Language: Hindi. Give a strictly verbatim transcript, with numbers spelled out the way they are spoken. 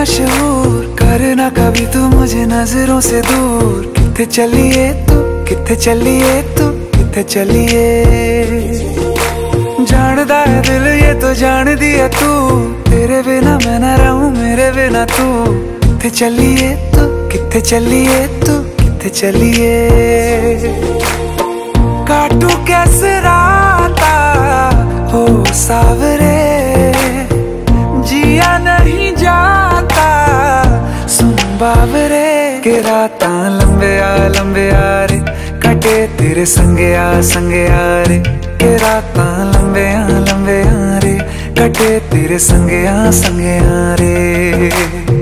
मशहूर, करना कभी तू मुझे नजरों से दूर। किथे चलिए तू, किथे चलिए तू, किथे चलिए। जानदा है दिल ये तो जान दिया तू, तेरे बिना मैं ना रहूं, मेरे बिना तू। किथे चलिए तू, किथे चलिए तू, किथे चलिए। काटू कैसे राता हो सावरे, जिया नहीं जाता सुन बावरे। के रातां लंबिया लंबिया रे, कटे तेरे संगिया संगिया रे। के रातां लंबिया लंबिया रे, कटे तेरे संगिया संगिया रे।